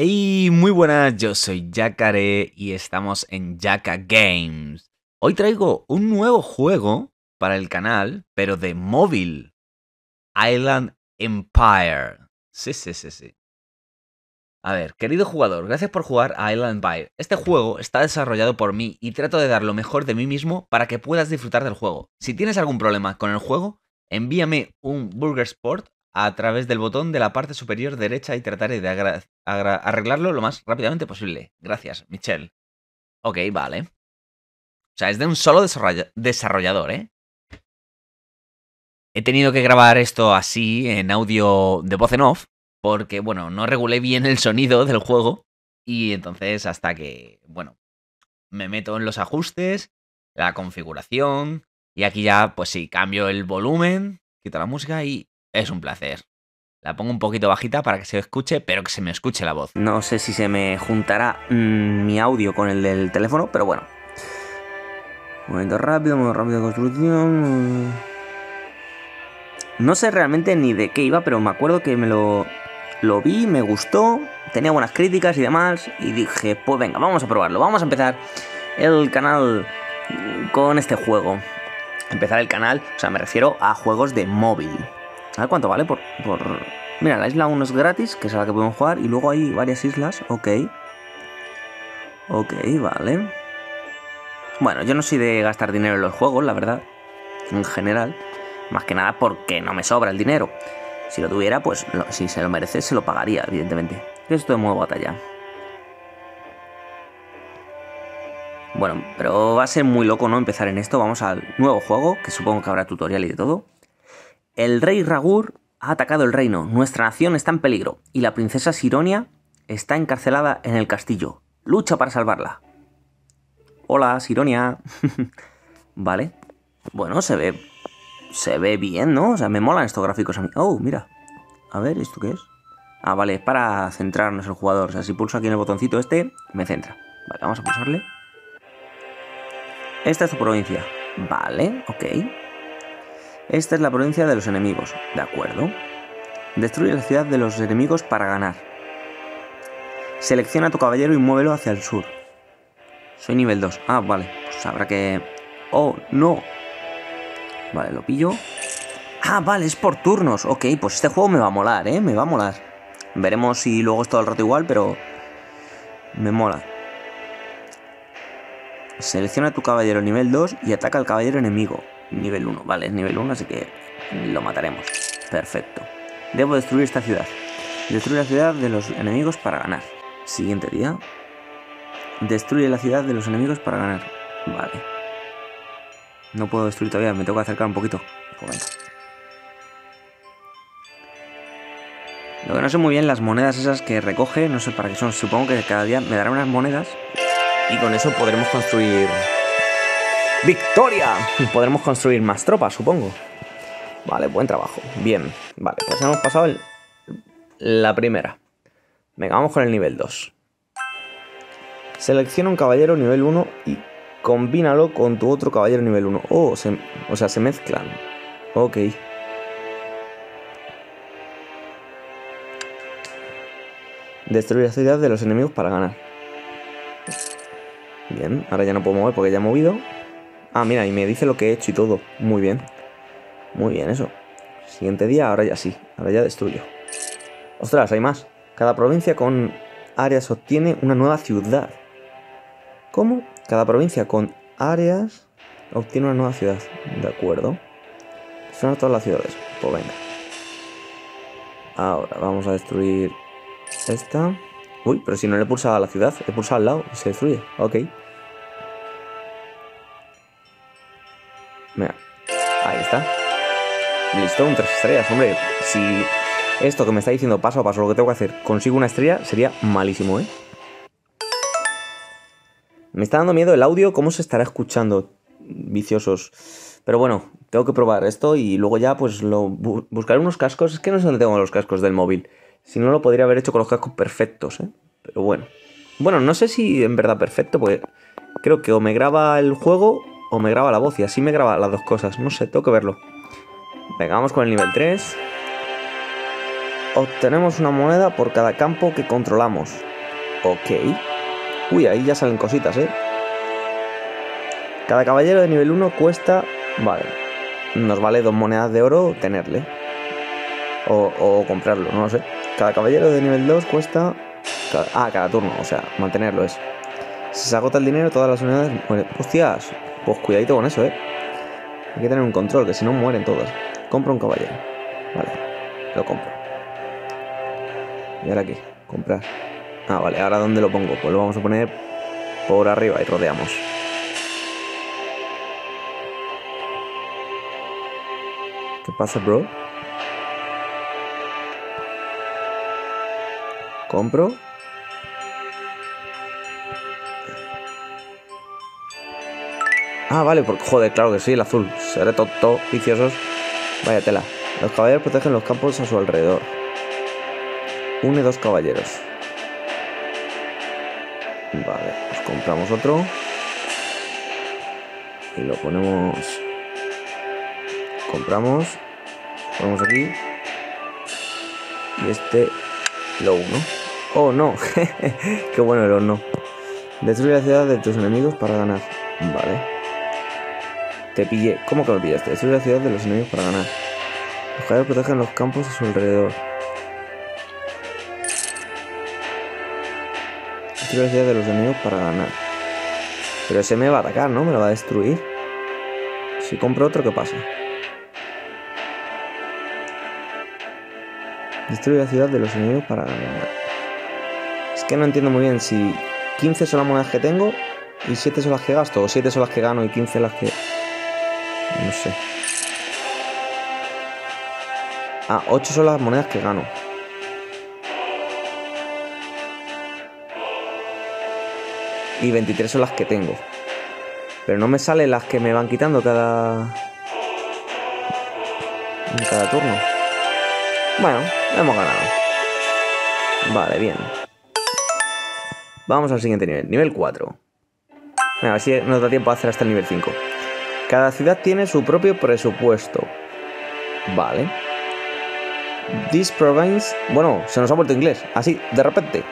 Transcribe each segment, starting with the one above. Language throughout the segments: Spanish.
Hey, muy buenas, yo soy Jacaré y estamos en Jacka Games. Hoy traigo un nuevo juego para el canal, pero de móvil. Island Empire. Sí. A ver, querido jugador, gracias por jugar a Island Empire. Este juego está desarrollado por mí y trato de dar lo mejor de mí mismo para que puedas disfrutar del juego. Si tienes algún problema con el juego, envíame un Burger Sport a través del botón de la parte superior derecha y trataré de arreglarlo lo más rápidamente posible. Gracias, Michelle. Ok, vale. O sea, es de un solo desarrollador, ¿eh? He tenido que grabar esto así, en audio de voz en off, porque, bueno, no regulé bien el sonido del juego. Y entonces, hasta que, bueno, me meto en los ajustes, la configuración, y aquí ya, pues sí, cambio el volumen, quito la música y... es un placer. La pongo un poquito bajita para que se escuche, pero que se me escuche la voz. No sé si se me juntará mi audio con el del teléfono, pero bueno. Momento rápido, modo rápido de construcción. No sé realmente ni de qué iba, pero me acuerdo que me lo vi, me gustó, tenía buenas críticas y demás, y dije, pues venga, vamos a probarlo. Vamos a empezar el canal con este juego. Empezar el canal, o sea, me refiero a juegos de móvil. A ver cuánto vale por... Mira, la isla 1 es gratis, que es a la que podemos jugar. Y luego hay varias islas, ok. Ok, vale. Bueno, yo no soy de gastar dinero en los juegos, la verdad. En general. Más que nada porque no me sobra el dinero. Si lo tuviera, pues si se lo merece, se lo pagaría, evidentemente. Esto es modo batalla. Bueno, pero va a ser muy loco, ¿no? Empezar en esto. Vamos al nuevo juego, que supongo que habrá tutorial y de todo. El rey Ragur ha atacado el reino, nuestra nación está en peligro, y la princesa Sironia está encarcelada en el castillo. Lucha para salvarla. Hola, Sironia. Vale. Bueno, se ve bien, ¿no? O sea, me molan estos gráficos a mí. Oh, mira. A ver, ¿esto qué es? Ah, vale, es para centrarnos el jugador. O sea, si pulso aquí en el botoncito este, me centra. Vale, vamos a pulsarle. Esta es su provincia. Vale, ok. Esta es la provincia de los enemigos, ¿de acuerdo? Destruye la ciudad de los enemigos para ganar. Selecciona a tu caballero y muévelo hacia el sur. Soy nivel 2. Ah, vale. Pues habrá que... ¡Oh, no! Vale, lo pillo. Ah, vale, es por turnos. Ok, pues este juego me va a molar, ¿eh? Me va a molar. Veremos si luego es todo el rato igual, pero... me mola. Selecciona a tu caballero nivel 2 y ataca al caballero enemigo. Nivel 1, vale, es nivel 1, así que lo mataremos. Perfecto. Debo destruir esta ciudad. Destruye la ciudad de los enemigos para ganar. Siguiente día. Destruye la ciudad de los enemigos para ganar. Vale. No puedo destruir todavía, me tengo que acercar un poquito. Venga. Lo que no sé muy bien, las monedas esas que recoge, no sé para qué son. Supongo que cada día me darán unas monedas y con eso podremos construir... ¡Victoria! Podremos construir más tropas, supongo. Vale, buen trabajo. Bien. Vale, pues hemos pasado la primera. Venga, vamos con el nivel 2. Selecciona un caballero nivel 1 y combínalo con tu otro caballero nivel 1. Oh, se mezclan. Ok. Destruir la ciudad de los enemigos para ganar. Bien, ahora ya no puedo mover porque ya he movido. Ah, mira, y me dice lo que he hecho y todo. Muy bien. Muy bien, eso. Siguiente día, ahora ya sí. Ahora ya destruyo. Ostras, hay más. Cada provincia con áreas obtiene una nueva ciudad. ¿Cómo? Cada provincia con áreas obtiene una nueva ciudad. De acuerdo. Son todas las ciudades. Pues venga. Ahora vamos a destruir esta. Uy, pero si no le he pulsado a la ciudad, he pulsado al lado y se destruye. Ok. Mira, ahí está. Listo, un 3 estrellas, hombre. Si esto que me está diciendo paso a paso lo que tengo que hacer, consigo una estrella, sería malísimo, ¿eh? Me está dando miedo el audio, cómo se estará escuchando, viciosos. Pero bueno, tengo que probar esto y luego ya pues lo buscaré unos cascos. Es que no sé dónde tengo los cascos del móvil. Si no, lo podría haber hecho con los cascos perfectos, ¿eh? Pero bueno. Bueno, no sé si en verdad perfecto, porque creo que o me graba el juego... o me graba la voz y así me graba las dos cosas. No sé, tengo que verlo. Venga, vamos con el nivel 3. Obtenemos una moneda por cada campo que controlamos. Ok. Uy, ahí ya salen cositas, ¿eh? Cada caballero de nivel 1 cuesta... Vale. Nos vale 2 monedas de oro tenerle. O comprarlo, no lo sé. Cada caballero de nivel 2 cuesta... Ah, cada turno, o sea, mantenerlo es. Si se agota el dinero, todas las unidades mueren. ¡Hostias! Pues cuidadito con eso, ¿eh? Hay que tener un control, que si no mueren todas. Compro un caballero. Vale, lo compro. Y ahora aquí, comprar. Ah, vale, ¿ahora dónde lo pongo? Pues lo vamos a poner por arriba y rodeamos. ¿Qué pasa, bro? Compro. Ah, vale, porque joder, claro que sí, el azul. Seré tonto, viciosos. Vaya tela. Los caballeros protegen los campos a su alrededor. Une 2 caballeros. Vale, pues compramos otro. Y lo ponemos. Compramos. Ponemos aquí. Y este lo uno. ¡Oh, no! ¡Qué bueno el horno! Destruye la ciudad de tus enemigos para ganar. Vale. Te pillé. ¿Cómo que me pillaste? Destruye la ciudad de los enemigos para ganar. Los caballeros protegen los campos a su alrededor. Destruye la ciudad de los enemigos para ganar. Pero ese me va a atacar, ¿no? Me lo va a destruir. Si compro otro, ¿qué pasa? Destruye la ciudad de los enemigos para ganar. Es que no entiendo muy bien si 15 son las monedas que tengo y 7 son las que gasto, o 7 son las que gano y 15 las que... No sé. Ah, 8 son las monedas que gano. Y 23 son las que tengo. Pero no me salen las que me van quitando cada turno. Bueno, hemos ganado. Vale, bien. Vamos al siguiente nivel. Nivel 4. Venga, así nos da tiempo a hacer hasta el nivel 5. Cada ciudad tiene su propio presupuesto. Vale. This province... Bueno, se nos ha vuelto inglés. Así, de repente.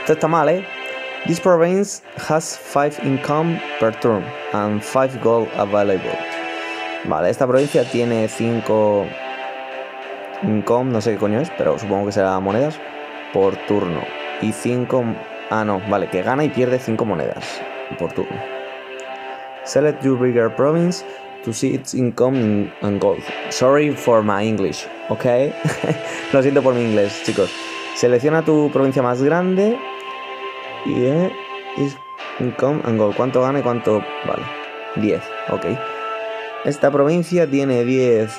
Esto está mal, ¿eh? This province has 5 income per turn and 5 gold available. Vale, esta provincia tiene 5 income, no sé qué coño es, pero supongo que será monedas por turno. Y 5... Ah, no, vale, que gana y pierde 5 monedas por turno. Select your bigger province to see its income and gold. Sorry for my English, ¿ok? Lo siento por mi inglés, chicos. Selecciona tu provincia más grande y its income and gold. ¿Cuánto gana y cuánto...? Vale, 10, ok. Esta provincia tiene 10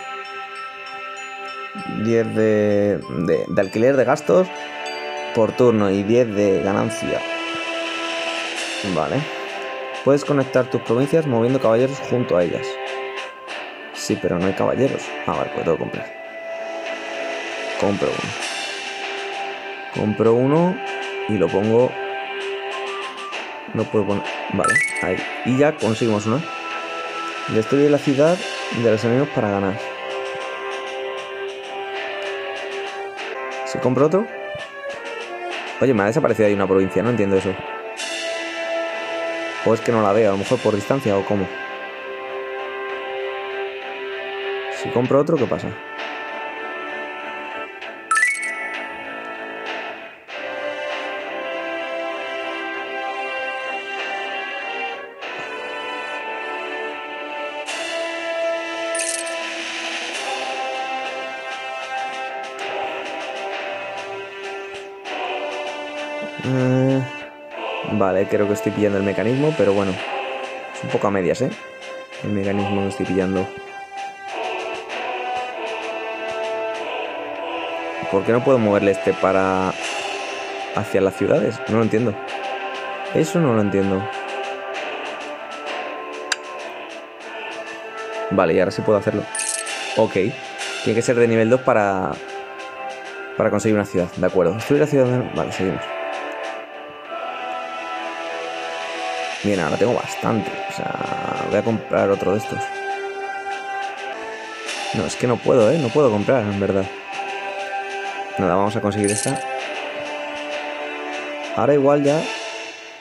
de alquiler de gastos por turno y 10 de ganancia. Vale. Puedes conectar tus provincias moviendo caballeros junto a ellas. Sí, pero no hay caballeros. Ah, vale, pues tengo que comprar. Compro uno. Compro uno y lo pongo... No puedo poner... Vale, ahí. Y ya conseguimos uno. Destruye la ciudad de los enemigos para ganar. ¿Si compro otro? Oye, me ha desaparecido ahí una provincia, no entiendo eso. O es que no la veo, a lo mejor por distancia o cómo. Si compro otro, ¿qué pasa? Vale, creo que estoy pillando el mecanismo, pero bueno, es un poco a medias, ¿eh? El mecanismo lo estoy pillando. ¿Por qué no puedo moverle este para... hacia las ciudades? No lo entiendo. Eso no lo entiendo. Vale, y ahora sí puedo hacerlo. Ok. Tiene que ser de nivel 2 para conseguir una ciudad, de acuerdo. Destruir la ciudad... Vale, seguimos. Bien, ahora tengo bastante. O sea, voy a comprar otro de estos. No, es que no puedo, ¿eh? No puedo comprar, en verdad. Nada, vamos a conseguir esta. Ahora igual ya...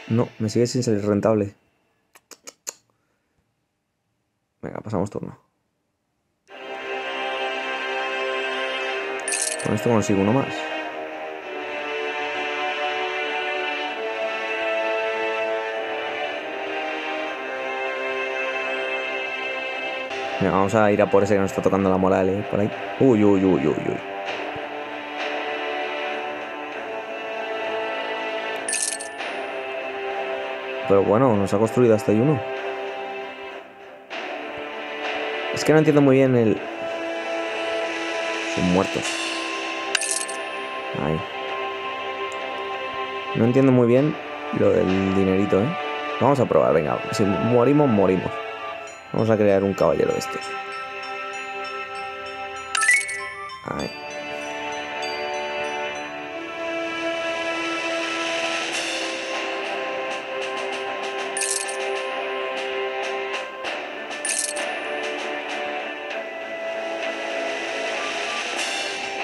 No, me sigue sin salir rentable. Venga, pasamos turno. Con esto consigo uno más. Mira, vamos a ir a por ese que nos está tocando la moral, ¿eh? Por ahí. Uy, uy, uy, uy, uy. Pero bueno, nos ha construido hasta ahí uno. Es que no entiendo muy bien el... Son muertos. Ahí. No entiendo muy bien lo del dinerito, ¿eh? Vamos a probar, venga. Si morimos, morimos. Vamos a crear un caballero de estos. Ahí.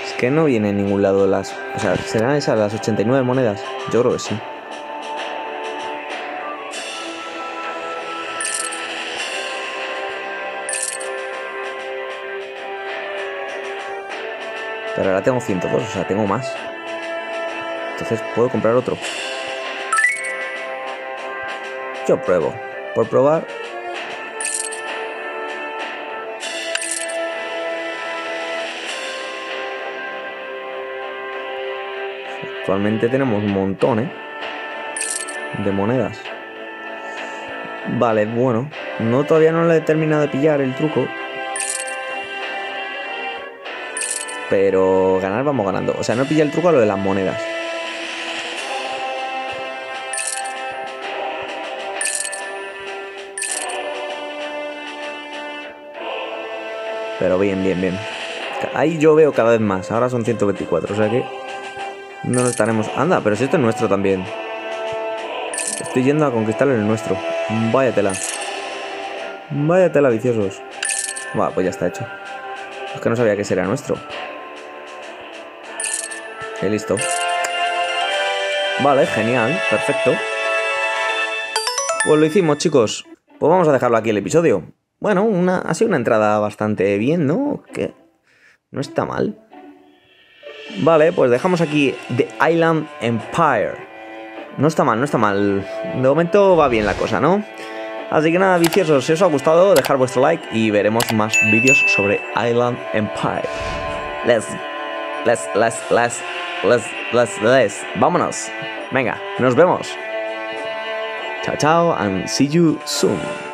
Es que no viene en ningún lado las... O sea, ¿serán esas las 89 monedas? Yo creo que sí. Pero ahora tengo 102, o sea, tengo más. Entonces puedo comprar otro. Yo pruebo. Por probar. Actualmente tenemos un montón, ¿eh? De monedas. Vale, bueno. No, todavía no le he terminado de pillar el truco. Pero ganar vamos ganando. O sea, no pilla el truco a lo de las monedas. Pero bien, bien, bien. Ahí yo veo cada vez más. Ahora son 124, o sea que... No lo estaremos... Anda, pero si esto es nuestro también. Estoy yendo a conquistar el nuestro. Váyatela. Váyatela, viciosos. Va, pues ya está hecho. Es que no sabía que sería nuestro. Y listo. Vale, genial, perfecto. Pues lo hicimos, chicos. Pues vamos a dejarlo aquí el episodio. Bueno, ha sido una entrada bastante bien, ¿no? Que no está mal. Vale, pues dejamos aquí The Island Empire. No está mal, no está mal. De momento va bien la cosa, ¿no? Así que nada, viciosos, si os ha gustado, dejad vuestro like y veremos más vídeos sobre Island Empire. Vámonos. Venga, nos vemos. Chao, chao, and see you soon.